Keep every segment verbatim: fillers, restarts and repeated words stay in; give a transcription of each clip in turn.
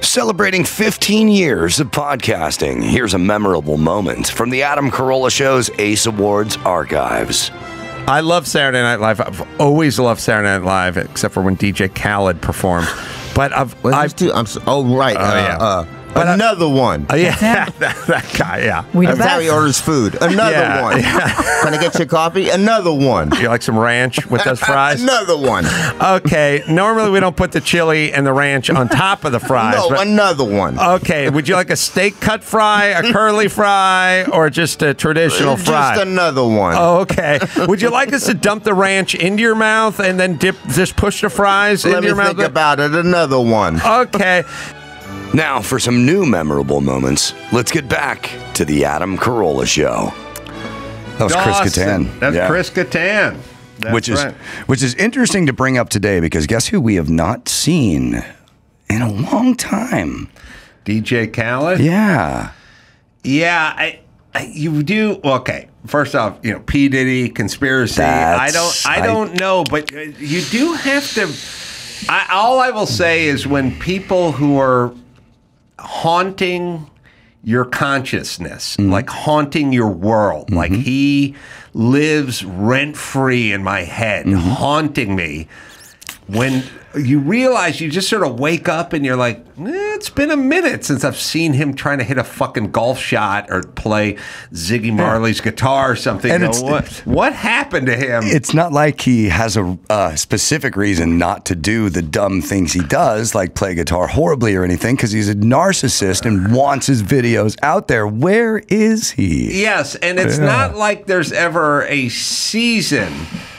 Celebrating fifteen years of podcasting, here's a memorable moment from the Adam Carolla Show's Ace Awards archives. I love Saturday Night Live. I've always loved Saturday Night Live, except for when D J Khaled performed. But I've... Well, I've I'm so, oh, right. Oh, uh, yeah. Uh, But another I, one. Uh, yeah, that, that guy, yeah. That's how he orders food. Another yeah, one. Yeah. Can I get your coffee? Another one. You like some ranch with those fries? Another one. Okay, normally we don't put the chili and the ranch on top of the fries. No, but, another one. Okay, would you like a steak cut fry, a curly fry, or just a traditional fry? Just another one. Oh, okay. Would you like us to dump the ranch into your mouth and then dip, just push the fries Let into your mouth? Let me think about it. Another one. Okay. Now, for some new memorable moments, let's get back to the Adam Carolla Show. That was Dawson. Chris Kattan. That's yeah. Chris Kattan. That's which is, right. Which is interesting to bring up today, because guess who we have not seen in a long time? D J Khaled? Yeah. Yeah, I, I, you do, okay. First off, you know, P. Diddy, conspiracy. That's, I don't, I don't I, know, but you do have to, I, all I will say is when people who are haunting your consciousness, mm. like haunting your world, mm-hmm. like he lives rent-free in my head, mm-hmm. haunting me. When you realize, you just sort of wake up and you're like, eh, it's been a minute since I've seen him trying to hit a fucking golf shot or play Ziggy Marley's guitar or something. And you know, what, what happened to him? It's not like he has a uh, specific reason not to do the dumb things he does, like play guitar horribly or anything, because he's a narcissist and wants his videos out there. Where is he? Yes, and it's yeah. not like there's ever a season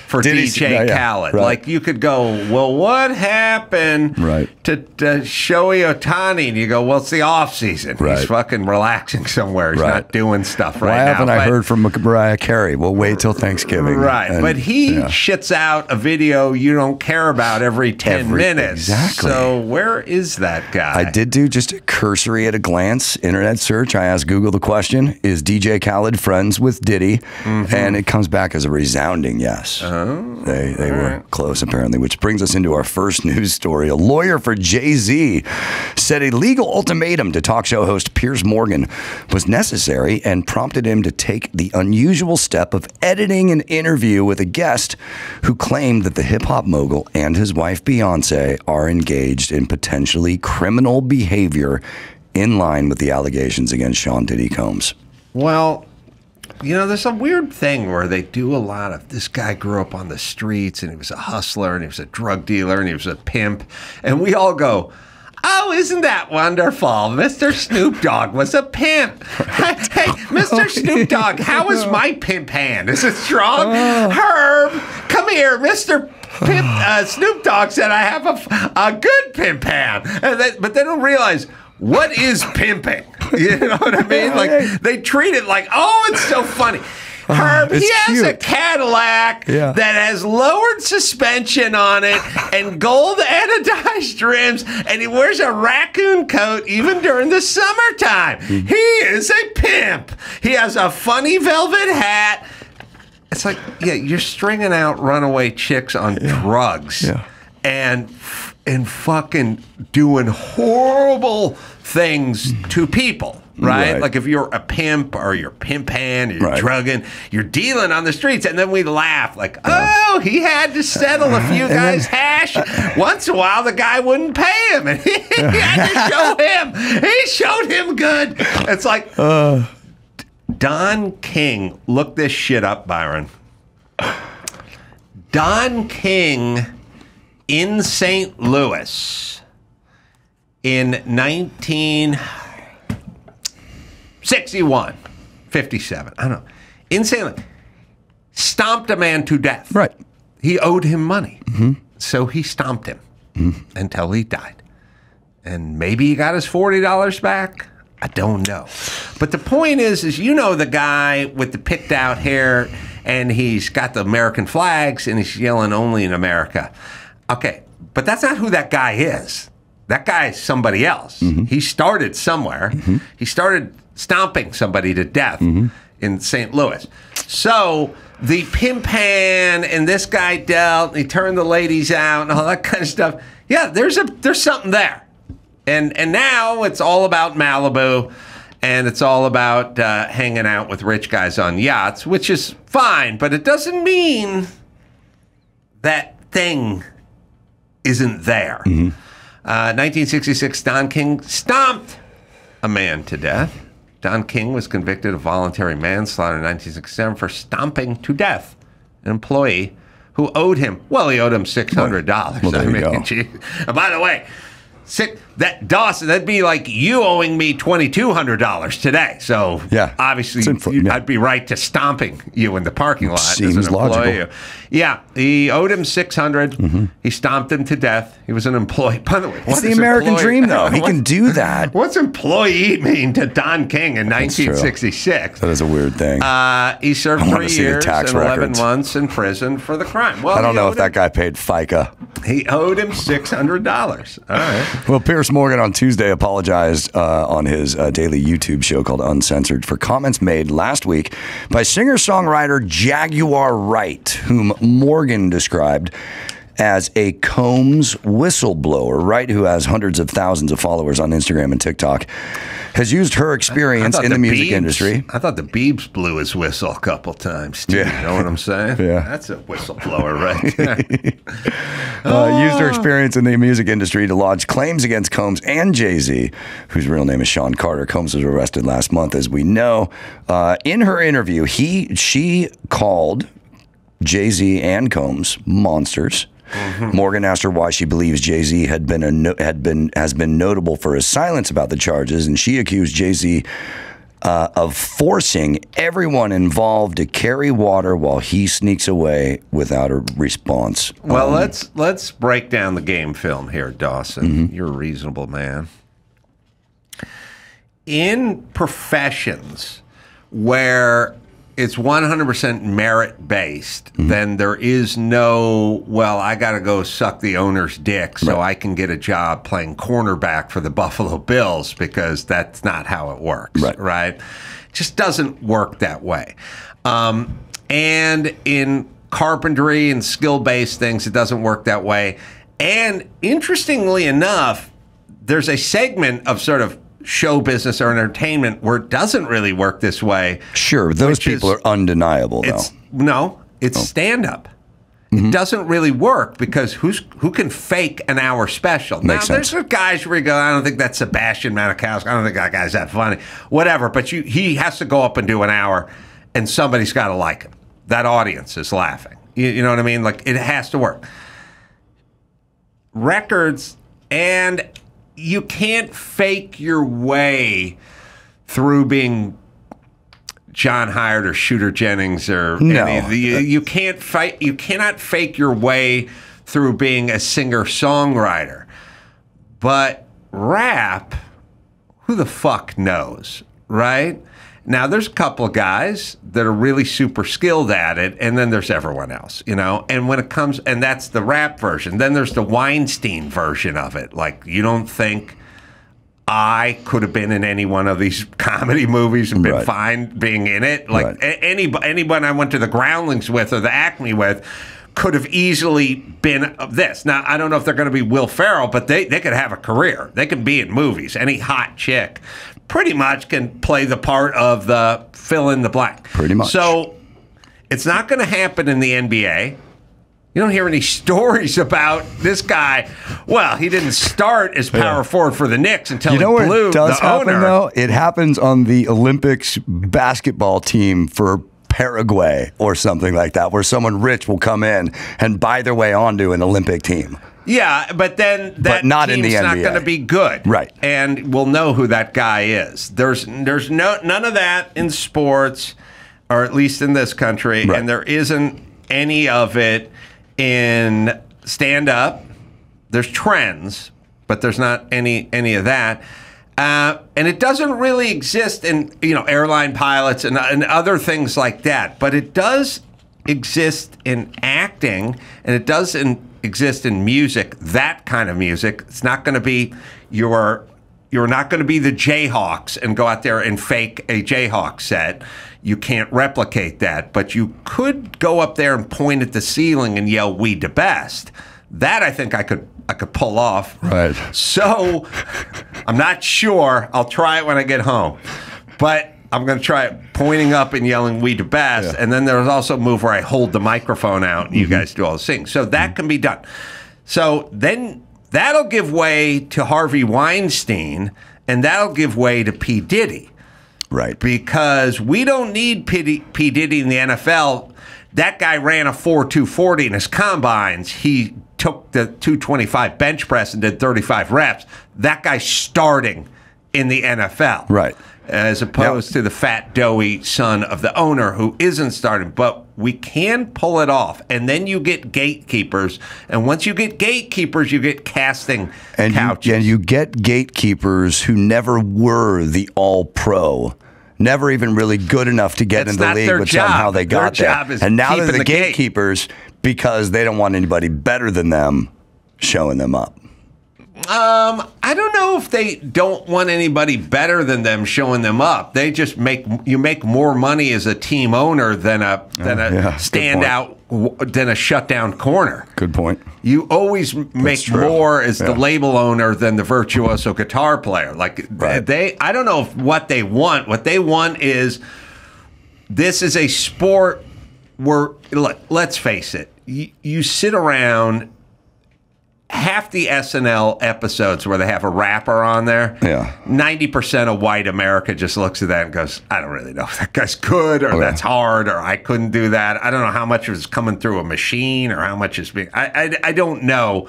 for D J Khaled. Yeah, right. Like, you could go, well, what happened right. to, to Shohei Otani? And you go, well, it's the offseason. Right. He's fucking relaxing somewhere. He's right. not doing stuff right Why now. Why haven't but, I heard from Mariah Carey? We'll wait till Thanksgiving. Right. And, but he yeah. shits out a video you don't care about every ten every, minutes. Exactly. So where is that guy? I did do just a cursory at a glance internet search. I asked Google the question, is D J Khaled friends with Diddy? Mm-hmm. And it comes back as a resounding yes. Uh-huh. Oh, they they were right. close, apparently, which brings us into our first news story. A lawyer for Jay-Z said a legal ultimatum to talk show host Piers Morgan was necessary and prompted him to take the unusual step of editing an interview with a guest who claimed that the hip-hop mogul and his wife, Beyonce, are engaged in potentially criminal behavior in line with the allegations against Sean Diddy Combs. Well... You know, there's some weird thing where they do a lot of, this guy grew up on the streets and he was a hustler and he was a drug dealer and he was a pimp. And we all go, oh, isn't that wonderful? Mister Snoop Dogg was a pimp. Hey, Mister Snoop Dogg, how is my pimp hand? Is it strong? Herb, come here, Mister Pimp. Uh, Snoop Dogg said I have a, a good pimp hand. And they, but they don't realize, what is pimping? You know what I mean? Like, they treat it like, oh, it's so funny. Herb, he has cute. a Cadillac yeah. that has lowered suspension on it and gold anodized rims, and he wears a raccoon coat even during the summertime. Mm-hmm. He is a pimp. He has a funny velvet hat. It's like, yeah, you're stringing out runaway chicks on yeah. drugs yeah. and and fucking doing horrible things to people, right? right? Like if you're a pimp or you're pimp hand, or you're right. drugging, you're dealing on the streets, and then we laugh like, oh, he had to settle a few guys' hash. Once in a while, the guy wouldn't pay him, and he, he had to show him. He showed him good. It's like, uh, Don King, look this shit up, Byron. Don King in Saint Louis in nineteen sixty-one, fifty-seven, I don't know, in Saint Louis, stomped a man to death. Right. He owed him money. Mm-hmm. So he stomped him mm-hmm. until he died. And maybe he got his forty dollars back. I don't know. But the point is, is you know the guy with the picked out hair and he's got the American flags and he's yelling only in America. Okay, but that's not who that guy is. That guy is somebody else. Mm-hmm. He started somewhere. Mm-hmm. He started stomping somebody to death mm-hmm. in Saint Louis. So the pimp hand and this guy dealt, and he turned the ladies out and all that kind of stuff. Yeah, there's a there's something there. And and now it's all about Malibu, and it's all about uh, hanging out with rich guys on yachts, which is fine, but it doesn't mean that thing isn't there. Mm-hmm. uh, nineteen sixty-six, Don King stomped a man to death. Don King was convicted of voluntary manslaughter in nineteen sixty-seven for stomping to death an employee who owed him, well, he owed him six hundred dollars. Well, there I mean, you go. And by the way, six, that Dawson, that'd be like you owing me twenty-two hundred dollars today. So yeah, obviously you, yeah. I'd be right to stomping you in the parking lot. Seems as an logical. You. Yeah, he owed him six hundred dollars. Mm-hmm. He stomped him to death. He was an employee. By the way, it's the American employee, dream, though. He can do that. What's employee mean to Don King in nineteen sixty-six? That is a weird thing. Uh, he served three years and eleven months in prison for the crime. Well, I don't know if him, that guy paid FICA. He owed him six hundred dollars. All right. Well, Piers Morgan on Tuesday apologized uh, on his uh, daily YouTube show called Uncensored for comments made last week by singer-songwriter Jaguar Wright, whom Morgan described as a Combs whistleblower. Wright, who has hundreds of thousands of followers on Instagram and TikTok, has used her experience in the, the music Biebs, industry. I thought the Biebs blew his whistle a couple times, too. Yeah. You know what I'm saying? Yeah. That's a whistleblower right there. uh, oh. Used her experience in the music industry to lodge claims against Combs and Jay-Z, whose real name is Sean Carter. Combs was arrested last month, as we know. Uh, in her interview, he she called Jay-Z and Combs monsters. Mm-hmm. Morgan asked her why she believes Jay-Z had been a no, had been has been notable for his silence about the charges, and she accused Jay-Z uh, of forcing everyone involved to carry water while he sneaks away without a response. Well, um, let's let's break down the game film here, Dawson. Mm-hmm. You're a reasonable man. In professions where it's one hundred percent merit-based, mm-hmm. then there is no, well, I got to go suck the owner's dick so right. I can get a job playing cornerback for the Buffalo Bills, because that's not how it works, right? right? It just doesn't work that way. Um, and in carpentry and skill-based things, it doesn't work that way. And interestingly enough, there's a segment of sort of show business or entertainment where it doesn't really work this way. Sure, those people is, are undeniable, though. It's, no, it's oh. stand-up. Mm-hmm. It doesn't really work because who's who can fake an hour special? Makes now, sense. There's guys where you go, I don't think that's Sebastian Maniscalco. I don't think that guy's that funny. Whatever, but you he has to go up and do an hour, and somebody's got to like him. That audience is laughing. You, you know what I mean? Like, it has to work. Records and... you can't fake your way through being John Hiatt or Shooter Jennings or no. any of the, you, you can't fight. You cannot fake your way through being a singer-songwriter. But rap, who the fuck knows, right? Now there's a couple of guys that are really super skilled at it, and then there's everyone else, you know. And when it comes, and that's the rap version. Then there's the Weinstein version of it. Like, you don't think I could have been in any one of these comedy movies and been right. fine being in it? Like right. any anyone I went to the Groundlings with or the Acme with could have easily been this. Now I don't know if they're going to be Will Ferrell, but they they could have a career. They can be in movies. Any hot chick pretty much can play the part of the fill in the blank. Pretty much. So it's not going to happen in the N B A. You don't hear any stories about this guy. Well, he didn't start as power yeah. forward for the Knicks until you know he blew the owner. You know what does happen, though? It happens on the Olympics basketball team for Paraguay or something like that, where someone rich will come in and buy their way onto an Olympic team. Yeah, but then that but not team's in the N B A. Not going to be good. Right. And we'll know who that guy is. There's there's no none of that in sports, or at least in this country, right. and there isn't any of it in stand-up. There's trends, but there's not any any of that. Uh, and it doesn't really exist in, you know, airline pilots and, and other things like that, but it does exist in acting, and it does in exist in music, that kind of music. It's not going to be your, you're not going to be the Jayhawks and go out there and fake a Jayhawk set. You can't replicate that, but you could go up there and point at the ceiling and yell, "We the best." That I think I could I could pull off. Right. So I'm not sure. I'll try it when I get home. But I'm going to try it pointing up and yelling, we the best. Yeah. And then there's also a move where I hold the microphone out and you mm-hmm. guys do all the things. So that mm-hmm. can be done. So then that'll give way to Harvey Weinstein and that'll give way to P. Diddy. Right. Because we don't need P. Diddy in the N F L. That guy ran a four two forty in his combines. He took the two twenty-five bench press and did thirty-five reps. That guy's starting in the N F L. Right. As opposed now, to the fat, doughy son of the owner who isn't starting. But we can pull it off. And then you get gatekeepers. And once you get gatekeepers, you get casting and couches. You, and you get gatekeepers who never were the all-pro. Never even really good enough to get in the league, but somehow they got there. And now they're the gatekeepers because they don't want anybody better than them showing them up. Um, I don't know if they don't want anybody better than them showing them up. They just make you make more money as a team owner than a than a standout than a shutdown corner. Good point. You always make more as the label owner than the virtuoso guitar player. Like they, I don't know if what they want. What they want is this is a sport where look, let's face it, you, you sit around. Half the S N L episodes where they have a rapper on there, yeah, ninety percent of white America just looks at that and goes, I don't really know if that guy's good or okay. that's hard or I couldn't do that. I don't know how much is coming through a machine or how much is being. I, I, I don't know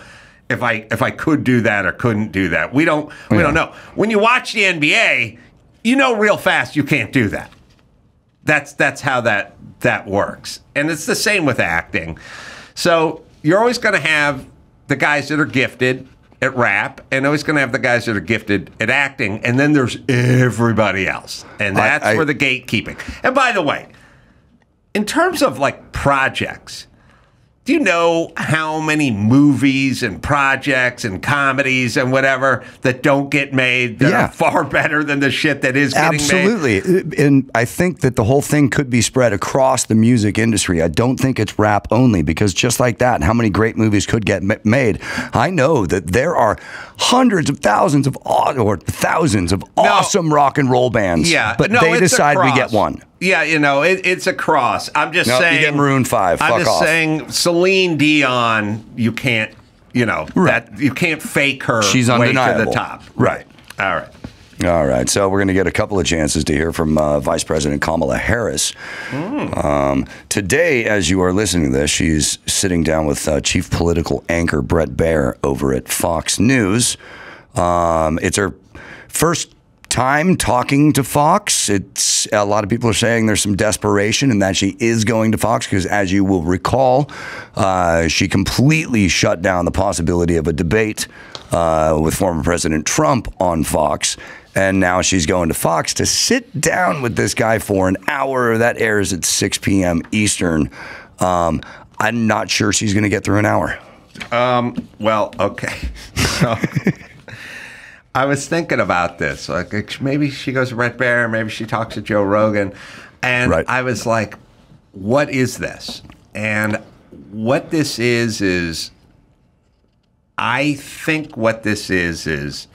if I if I could do that or couldn't do that. We don't we yeah. don't know. When you watch the N B A, you know real fast you can't do that. That's that's how that that works, and it's the same with acting. So you're always going to have the guys that are gifted at rap, and always going to have the guys that are gifted at acting, and then there's everybody else, and that's I, I, where the gatekeeping. And by the way, in terms of like projects, do you know how many movies and projects and comedies and whatever that don't get made that yeah. are far better than the shit that is getting Absolutely. made? Absolutely, and I think that the whole thing could be spread across the music industry. I don't think it's rap only, because just like that, how many great movies could get ma made? I know that there are hundreds of thousands of or thousands of no, awesome rock and roll bands, yeah, but no, they decide across. we get one. Yeah, you know, it, it's a cross. I'm just nope, saying. You get Maroon five. I'm Fuck just off. saying, Celine Dion, you can't, you know, right. that you can't fake her She's way to the top. Right. All right. All right. So we're going to get a couple of chances to hear from uh, Vice President Kamala Harris. Mm. Um, today, as you are listening to this, she's sitting down with uh, Chief Political Anchor Brett Baier over at Fox News. Um, it's her first time talking to Fox. It's a lot of people are saying there's some desperation and that she is going to Fox because, as you will recall, uh, she completely shut down the possibility of a debate uh, with former President Trump on Fox. And now she's going to Fox to sit down with this guy for an hour. That airs at six P M Eastern. Um, I'm not sure she's going to get through an hour. Um, well, okay. So I was thinking about this. Like maybe she goes to Brett Baier, maybe she talks to Joe Rogan, and right. I was like, "What is this?" And what this is is, I think what this is is,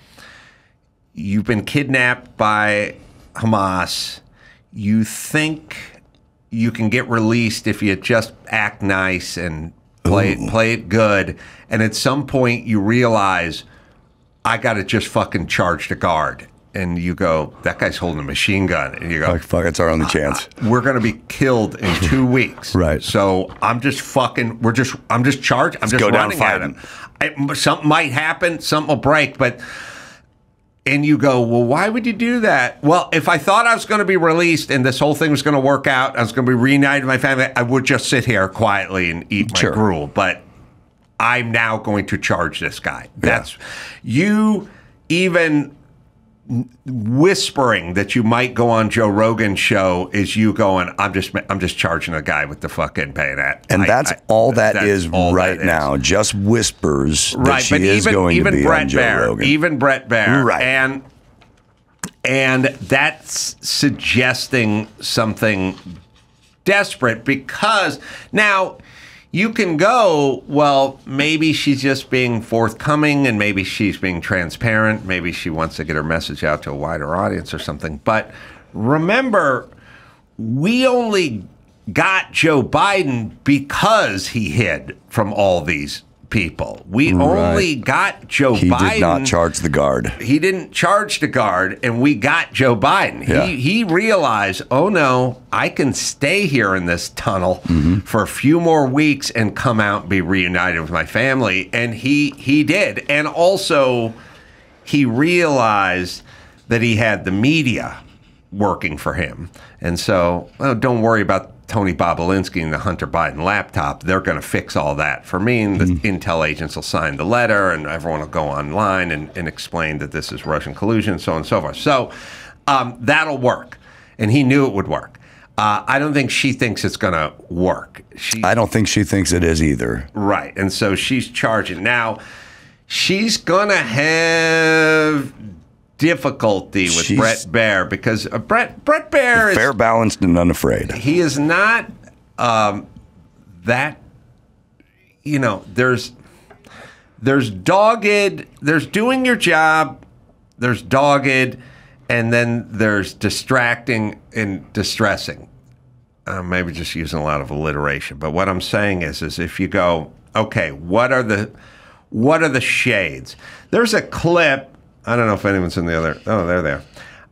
you've been kidnapped by Hamas. You think you can get released if you just act nice and play it, play it good, and at some point you realize, I got to just fucking charge the guard. And you go, that guy's holding a machine gun. And you go, fuck, fuck it's our only chance. We're going to be killed in two weeks. Right. So I'm just fucking, we're just, I'm just charged. I'm Let's just go running down at him. It, something might happen. Something will break. But, and you go, well, why would you do that? Well, if I thought I was going to be released and this whole thing was going to work out, I was going to be reunited with my family, I would just sit here quietly and eat my sure. gruel. But I'm now going to charge this guy. That's yeah. you even whispering that you might go on Joe Rogan's show is you going, I'm just I'm just charging a guy with the fucking bayonet. And I, that's I, all that that's is all right that now. Is. Just whispers that right, she but is even, going even to be Brett on Joe Baier, Rogan. Even Brett Baier. Right. And, and that's suggesting something desperate because now – you can go, well, maybe she's just being forthcoming and maybe she's being transparent. Maybe she wants to get her message out to a wider audience or something. But remember, we only got Joe Biden because he hid from all these people. We right. only got Joe he Biden. He did not charge the guard. He didn't charge the guard, and we got Joe Biden. Yeah. He, he realized, oh, no, I can stay here in this tunnel mm-hmm. for a few more weeks and come out and be reunited with my family, and he, he did. And also, he realized that he had the media working for him. And so, well, don't worry about Tony Bobolinsky and the Hunter Biden laptop. They're going to fix all that for me, and the mm. intel agents will sign the letter, and everyone will go online and, and explain that this is Russian collusion, so on and so forth. So um, that'll work, and he knew it would work. Uh, I don't think she thinks it's going to work. She, I don't think she thinks it is either. Right, and so she's charging. Now, she's going to have difficulty with She's, Brett Baier, because uh, Brett Brett Baier is fair, balanced, and unafraid. He is not um, that. You know, there's there's dogged. There's doing your job. There's dogged, and then there's distracting and distressing. I'm maybe just using a lot of alliteration, but what I'm saying is, is if you go, okay, what are the what are the shades? There's a clip. I don't know if anyone's in the other. Oh, they're there.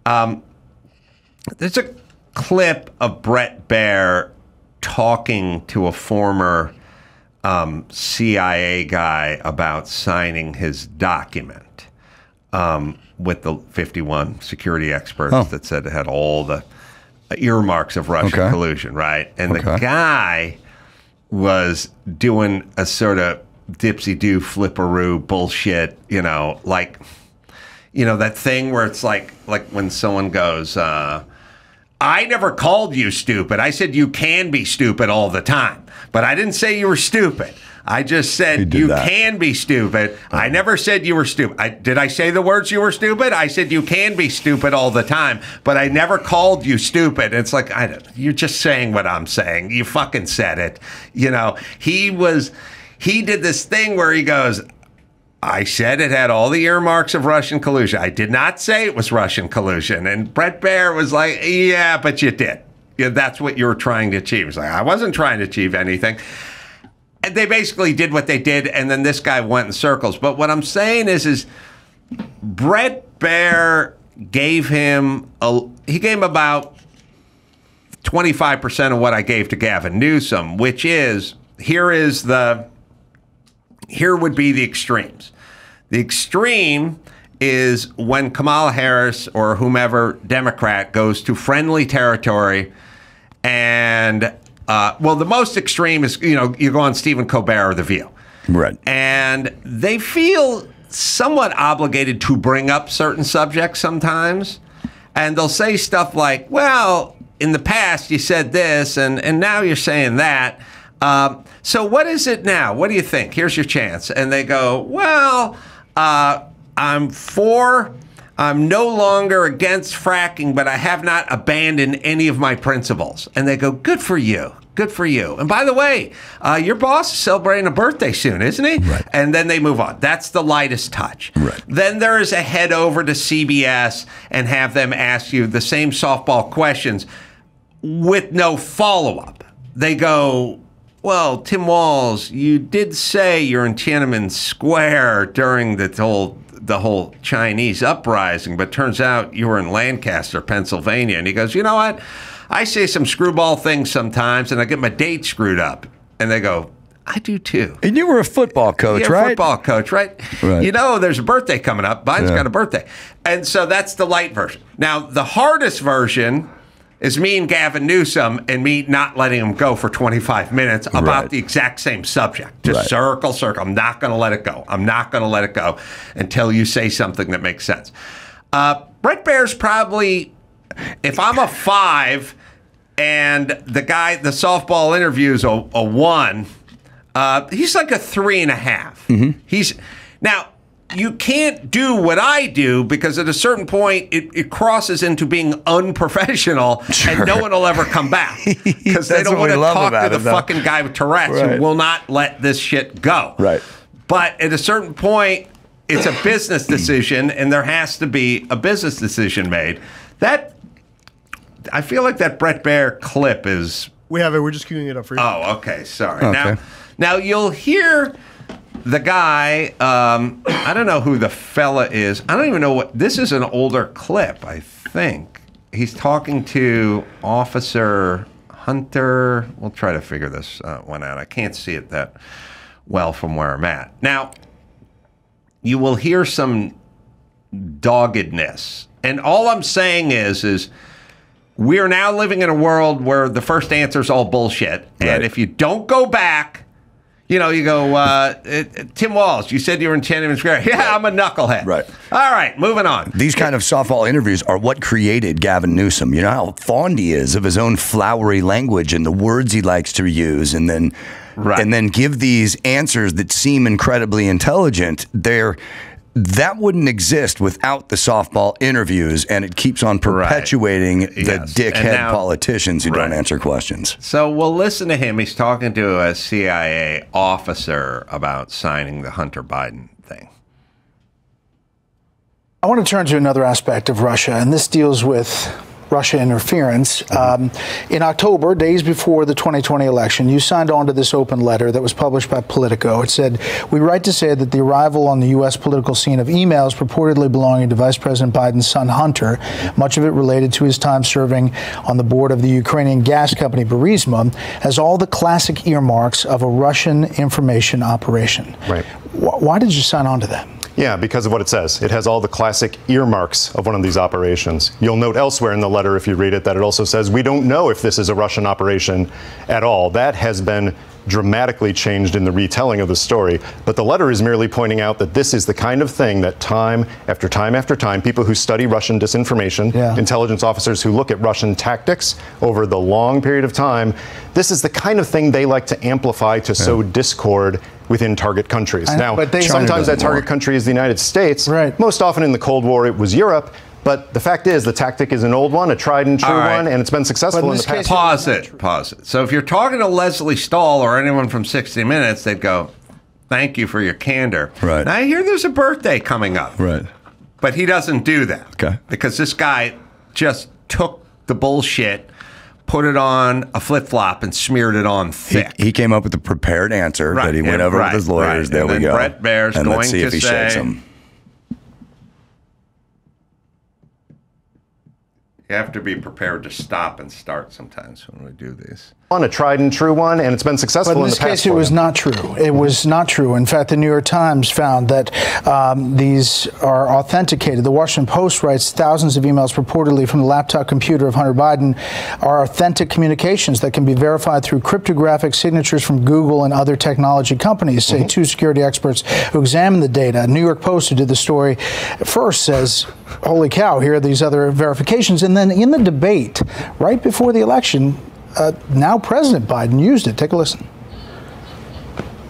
Um, there's a clip of Brett Baier talking to a former um, C I A guy about signing his document um, with the fifty-one security experts oh. that said it had all the earmarks of Russian okay. collusion, right? And okay. the guy was doing a sort of dipsy-do, flipperoo bullshit, you know, like... You know, that thing where it's like like when someone goes, uh, I never called you stupid. I said you can be stupid all the time. But I didn't say you were stupid. I just said you that. can be stupid. Oh. I never said you were stupid. I, did I say the words you were stupid? I said you can be stupid all the time. But I never called you stupid. It's like, I don't, you're just saying what I'm saying. You fucking said it. You know, he was, he did this thing where he goes, I said it had all the earmarks of Russian collusion. I did not say it was Russian collusion. And Brett Baier was like, yeah, but you did. Yeah, that's what you were trying to achieve. He's like, I wasn't trying to achieve anything. And they basically did what they did, and then this guy went in circles. But what I'm saying is, is Brett Baier gave him, a, he gave him about twenty-five percent of what I gave to Gavin Newsom, which is, here is the... Here would be the extremes. The extreme is when Kamala Harris or whomever Democrat goes to friendly territory, and uh, well, the most extreme is, you know, you go on Stephen Colbert or The View, right? And they feel somewhat obligated to bring up certain subjects sometimes, and they'll say stuff like, "Well, in the past you said this, and and now you're saying that." Um, so what is it now? What do you think? Here's your chance. And they go, well, uh, I'm for, I'm no longer against fracking, but I have not abandoned any of my principles. And they go, good for you. Good for you. And by the way, uh, your boss is celebrating a birthday soon, isn't he? Right. And then they move on. That's the lightest touch. Right. Then there is a head over to C B S and have them ask you the same softball questions with no follow-up. They go... Well, Tim Walz, you did say you're in Tiananmen Square during the whole the whole Chinese uprising, but turns out you were in Lancaster, Pennsylvania. And he goes, you know what? I say some screwball things sometimes, and I get my date screwed up. And they go, I do too. And you were a football coach, yeah, right? Football coach, right? right? You know, there's a birthday coming up. Biden's yeah. got a birthday, and so that's the light version. Now, the hardest version. Is me and Gavin Newsom and me not letting him go for twenty-five minutes about right. the exact same subject. Just right. circle, circle. I'm not going to let it go. I'm not going to let it go until you say something that makes sense. Uh, Brett Baier's probably, if I'm a five and the guy, the softball interview's a, a one, uh, he's like a three and a half. Mm-hmm. He's now, you can't do what I do, because at a certain point it, it crosses into being unprofessional, sure. and no one will ever come back because they don't want to talk to the it, fucking guy with Tourette's right. who will not let this shit go. Right. But at a certain point, it's a business decision, and there has to be a business decision made. That I feel like that Brett Baier clip is. We have it. We're just queuing it up for you. Oh, okay. Sorry. Okay. Now, now you'll hear. The guy, um, I don't know who the fella is. I don't even know what, this is an older clip, I think. He's talking to Officer Hunter. We'll try to figure this uh, one out. I can't see it that well from where I'm at. Now, you will hear some doggedness. And all I'm saying is, is we're now living in a world where the first answer is all bullshit. Right. And if you don't go back, you know, you go, uh, it, Tim Walz, you said you were in Tiananmen Square. Yeah, right. I'm a knucklehead. Right. All right, moving on. These kind of softball interviews are what created Gavin Newsom. You know how fond he is of his own flowery language and the words he likes to use, and then, right. and then give these answers that seem incredibly intelligent. They're, that wouldn't exist without the softball interviews, and it keeps on perpetuating right. yes. the dickhead now, politicians who right. don't answer questions. So we'll listen to him. He's talking to a C I A officer about signing the Hunter Biden thing. I want to turn to another aspect of Russia, and this deals with Russia interference. Um, in October, days before the twenty twenty election, you signed on to this open letter that was published by Politico. It said, we write to say that the arrival on the U S political scene of emails purportedly belonging to Vice President Biden's son, Hunter, much of it related to his time serving on the board of the Ukrainian gas company Burisma, has all the classic earmarks of a Russian information operation. Right. Why did you sign on to that? Yeah, because of what it says. It has all the classic earmarks of one of these operations. You'll note elsewhere in the letter, if you read it, that it also says, we don't know if this is a Russian operation at all. That has been dramatically changed in the retelling of the story. But the letter is merely pointing out that this is the kind of thing that time after time after time, people who study Russian disinformation, yeah. intelligence officers who look at Russian tactics over the long period of time, this is the kind of thing they like to amplify to yeah. sow discord within target countries. I, now, but sometimes that target more. country is the United States. Right. Most often in the Cold War, it was Europe. But the fact is, the tactic is an old one, a tried and true right. one, and it's been successful in, in the past. Pause it, pause it. So if you're talking to Leslie Stahl or anyone from sixty minutes, they'd go, thank you for your candor. Right. Now I hear there's a birthday coming up. Right. But he doesn't do that. Okay. Because this guy just took the bullshit, put it on a flip-flop, and smeared it on thick. He, he came up with a prepared answer right. that he went yeah, over right, with his lawyers. Right. There and we then go. Brett Baier's and going let's see to if he say, shakes him. You have to be prepared to stop and start sometimes when we do these. On a tried and true one, and it's been successful in the past. But in this case, it was not true. It was not true. In fact, the New York Times found that um, these are authenticated. The Washington Post writes thousands of emails purportedly from the laptop computer of Hunter Biden are authentic communications that can be verified through cryptographic signatures from Google and other technology companies, say mm-hmm. two security experts who examined the data. New York Post, who did the story first, says, holy cow, here are these other verifications. And then in the debate, right before the election, Uh, now President Biden used it. Take a listen.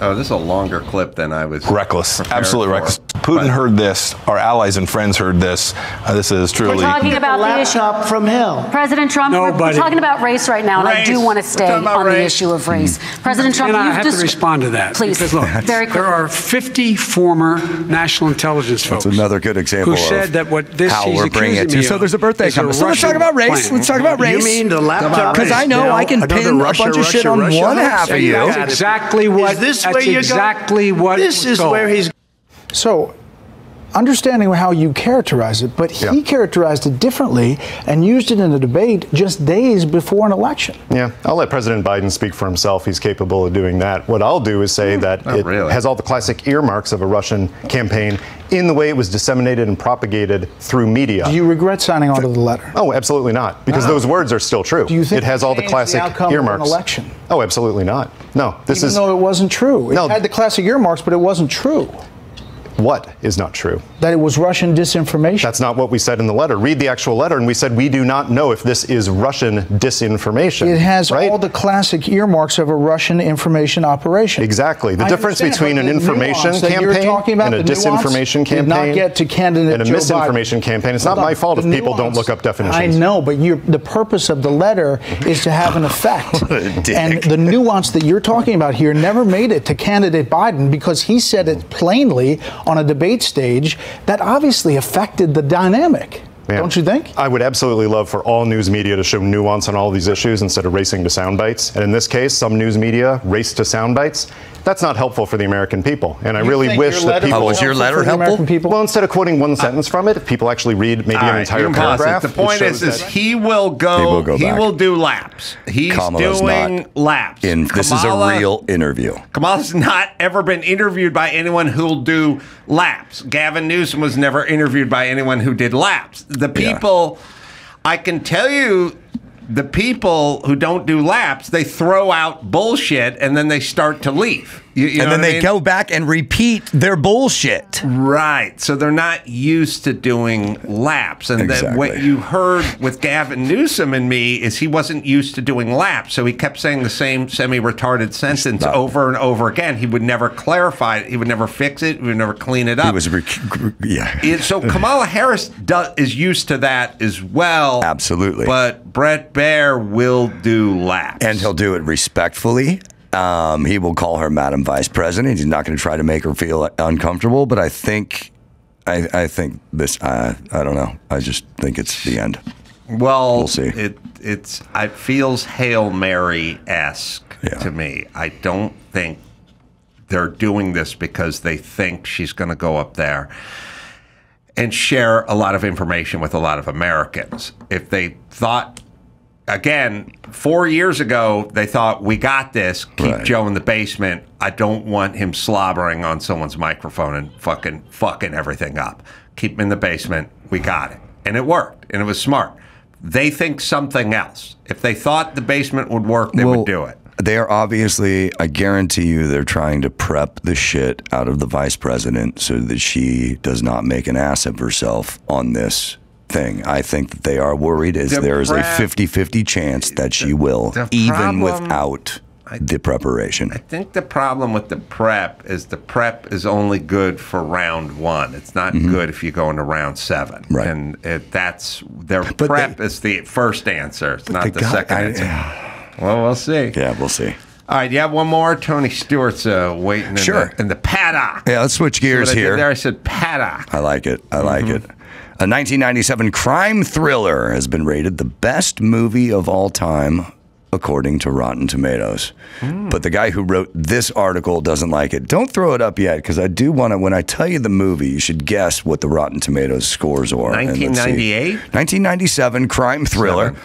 Oh, this is a longer clip than I was. Reckless. Absolutely for. reckless. Putin but. heard this. Our allies and friends heard this. Uh, this is truly. We're talking about the laptop from hell. President Trump, Nobody. We're talking about race right now, and race. I do want to stay on race. the issue of race. Mm-hmm. President Trump, and I have to respond to that. Please. Because, look, very quickly. There are fifty former national intelligence folks. That's another good example who said of that what this how we're bringing it to. So there's a birthday coming. So let's talk about race. Plan. Let's talk about race. You mean the laptop? Because I know now, I can pin Russia, a bunch Russia, of shit Russia, on Russia, one half of you. That's exactly what. That's exactly what this is where he's. So, understanding how you characterize it, but he yeah. characterized it differently and used it in a debate just days before an election. Yeah, I'll let President Biden speak for himself. He's capable of doing that. What I'll do is say that Not it really. has all the classic earmarks of a Russian campaign in the way it was disseminated and propagated through media. Do you regret signing on to the letter? Oh, absolutely not, because no. those words are still true. Do you think it has all the classic the outcome earmarks. Of an election? Oh, absolutely not. No, this Even is. Even though it wasn't true. It no, had the classic earmarks, but it wasn't true. What is not true? That it was Russian disinformation. That's not what we said in the letter. Read the actual letter, and we said we do not know if this is Russian disinformation. It has right? all the classic earmarks of a Russian information operation. Exactly. The I difference between an information campaign and a disinformation campaign not get to candidate and a Joe misinformation Biden. Campaign. It's Hold not on. My fault the if people nuance, don't look up definitions. I know, but you're, the purpose of the letter is to have an effect. And the nuance that you're talking about here never made it to candidate Biden because he said it plainly on a debate stage that obviously affected the dynamic. Yeah. Don't you think? I would absolutely love for all news media to show nuance on all these issues instead of racing to sound bites. And in this case, some news media race to sound bites. That's not helpful for the American people. And I you really wish that people... Oh, was your letter helpful? People? Well, instead of quoting one sentence I, from it, if people actually read maybe right, an entire paragraph... The point is, is he will go... He will, go he will do laps. He's Kamala's doing laps. In, this Kamala, is a real interview. Kamala's not ever been interviewed by anyone who'll do laps. Gavin Newsom was never interviewed by anyone who did laps. The people... Yeah. I can tell you... The people who don't do laps, they throw out bullshit and then they start to leave. You, you and know then they mean? Go back and repeat their bullshit. Right. So they're not used to doing laps. And exactly. that what you heard with Gavin Newsom and me is he wasn't used to doing laps. So he kept saying the same semi-retarded sentence over and over again. He would never clarify it. He would never fix it. He would never clean it up. He was yeah. It, so Kamala Harris do, is used to that as well. Absolutely. But Brett Baier will do laps. And he'll do it respectfully. Um, he will call her Madam Vice President. He's not going to try to make her feel uncomfortable. But I think, I, I think this. Uh, I don't know. I just think it's the end. Well, we'll see. It it's it feels Hail Mary-esque yeah. to me. I don't think they're doing this because they think she's going to go up there and share a lot of information with a lot of Americans. If they thought. Again, four years ago, they thought, we got this. Keep right. Joe in the basement. I don't want him slobbering on someone's microphone and fucking fucking everything up. Keep him in the basement. We got it. And it worked. And it was smart. They think something else. If they thought the basement would work, they well, would do it. They are obviously, I guarantee you, they're trying to prep the shit out of the vice president so that she does not make an ass of herself on this thing. I think that they are worried is the there is a fifty fifty chance that she the, will, the even problem, without I, the preparation. I think the problem with the prep is the prep is only good for round one. It's not mm-hmm. good if you go into round seven. Right. And it, that's their but prep they, is the first answer. It's not the got, second I, answer. Yeah. Well, we'll see. Yeah, we'll see. All right, you have one more? Tony Stewart's uh, waiting sure. in, the, in the paddock. Yeah, let's switch gears I here. There I said paddock. I like it. I like mm-hmm. it. A nineteen ninety-seven crime thriller has been rated the best movie of all time, according to Rotten Tomatoes. Mm. But the guy who wrote this article doesn't like it. Don't throw it up yet, because I do want to, when I tell you the movie, you should guess what the Rotten Tomatoes scores are. nineteen ninety-eight? nineteen ninety-seven crime thriller.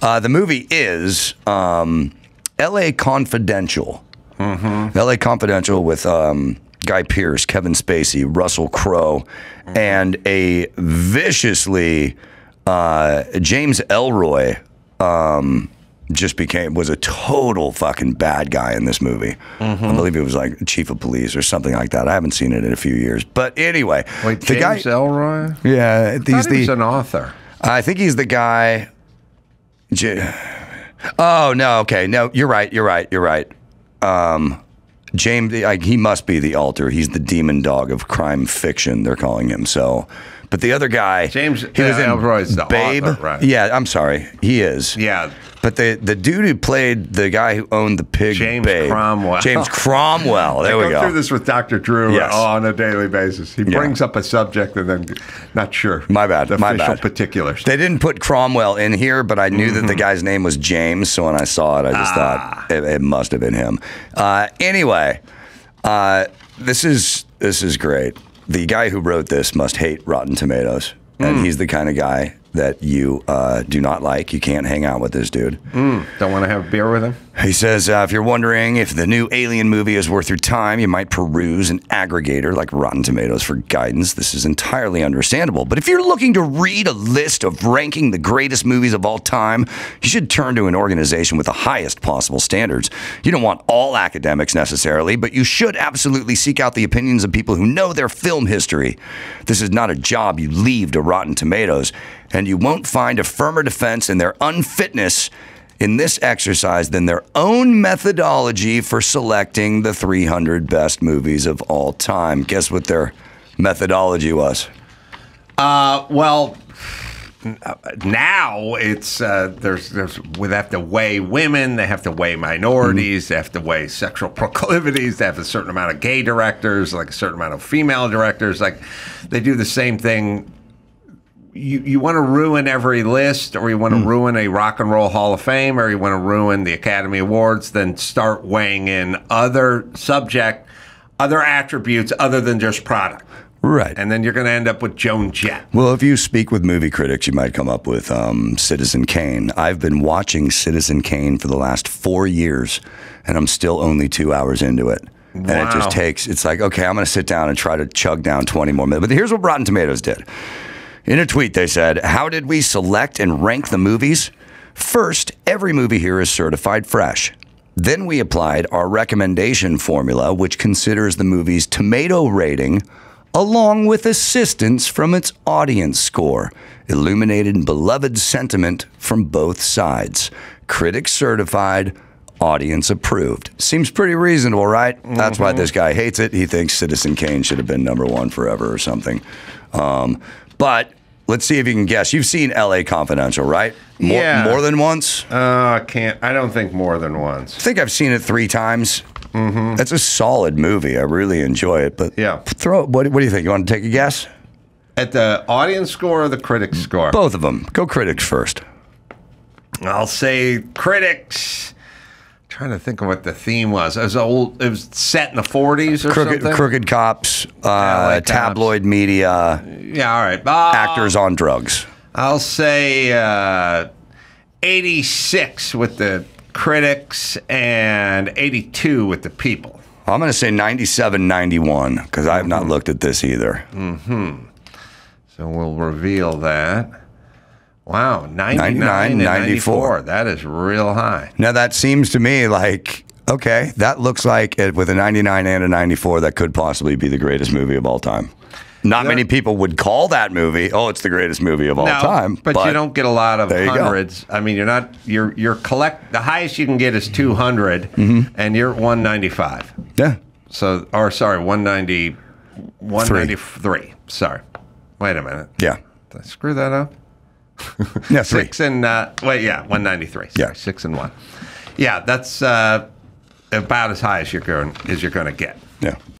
Uh, the movie is um, L A Confidential. Mm-hmm. L A Confidential with... Um, Guy Pearce, Kevin Spacey, Russell Crowe, and a viciously uh, James Ellroy um, just became was a total fucking bad guy in this movie. Mm-hmm. I believe it was like chief of police or something like that. I haven't seen it in a few years, but anyway, wait, the James guy, Ellroy? Yeah, I he's the, he an author. I think he's the guy. Oh no, okay, no, you're right, you're right, you're right. Um, James, like, he must be the alter. He's the demon dog of crime fiction, they're calling him. So, but the other guy, James Ellroy, is the Babe. Author, right? Yeah, I'm sorry, he is. Yeah, but the the dude who played the guy who owned the pig, James Babe, Cromwell. James Cromwell. There I we go. Through this with Doctor Drew yes. on a daily basis. He yeah. brings up a subject and then not sure. My bad. The my bad. Particulars. They didn't put Cromwell in here, but I knew mm-hmm. that the guy's name was James. So when I saw it, I just ah. thought it, it must have been him. Uh, anyway, uh, this is this is great. The guy who wrote this must hate Rotten Tomatoes, and mm. he's the kind of guy that you uh, do not like. You can't hang out with this dude. Mm, don't want to have beer with him? He says, uh, if you're wondering if the new Alien movie is worth your time, you might peruse an aggregator like Rotten Tomatoes for guidance. This is entirely understandable. But if you're looking to read a list of ranking the greatest movies of all time, you should turn to an organization with the highest possible standards. You don't want all academics necessarily, but you should absolutely seek out the opinions of people who know their film history. This is not a job you leave to Rotten Tomatoes, and you won't find a firmer defense in their unfitness in this exercise than their own methodology for selecting the three hundred best movies of all time. Guess what their methodology was? Uh, well, now it's uh, there's there's we have to weigh women, they have to weigh minorities, mm-hmm. they have to weigh sexual proclivities, they have a certain amount of gay directors, like a certain amount of female directors. Like they do the same thing. You, you want to ruin every list, or you want to mm. ruin a Rock and Roll Hall of Fame, or you want to ruin the Academy Awards, then start weighing in other subject, other attributes other than just product. Right. And then you're going to end up with Joan Jett. Well, if you speak with movie critics, you might come up with um, Citizen Kane. I've been watching Citizen Kane for the last four years, and I'm still only two hours into it. Wow. And it just takes, it's like, okay, I'm going to sit down and try to chug down twenty more minutes. But here's what Rotten Tomatoes did. In a tweet, they said, how did we select and rank the movies? First, every movie here is certified fresh. Then we applied our recommendation formula, which considers the movie's tomato rating along with assistance from its audience score, illuminated and beloved sentiment from both sides. Critics certified, audience approved. Seems pretty reasonable, right? Mm-hmm. That's why this guy hates it. He thinks Citizen Kane should have been number one forever or something. Um, but... Let's see if you can guess. You've seen L A. Confidential, right? More, yeah. More than once? Uh, I can't. I don't think more than once. I think I've seen it three times. Mm-hmm. That's a solid movie. I really enjoy it. But yeah. Throw. What, what do you think? You want to take a guess? At the audience score or the critics score? Both of them. Go critics first. I'll say critics. I'm trying to think of what the theme was. It was old. It was set in the forties or crooked, something. Crooked cops. Uh, tabloid cops. Media. Yeah, all right. Uh, actors on drugs. I'll say uh, eighty-six with the critics and eighty-two with the people. I'm going to say ninety-seven, ninety-one, because I have mm-hmm. not looked at this either. Mm-hmm. So we'll reveal that. Wow, ninety-nine, ninety-nine and ninety-four. ninety-four. That is real high. Now, that seems to me like... Okay, that looks like it, with a ninety-nine and a ninety-four, that could possibly be the greatest movie of all time. Not there, many people would call that movie, oh, it's the greatest movie of all no, time. But, but you don't get a lot of hundreds. Go. I mean, you're not you're you're collect the highest you can get is two hundred, mm-hmm. and you're one ninety-five. Yeah. So, or sorry, one ninety, one ninety-three. Sorry, wait a minute. Yeah. Did I screw that up? Yeah, three. Six and uh, wait, yeah, one ninety-three. Yeah, six and one. Yeah, that's. Uh, About as high as you're going as you're going to get. Yeah.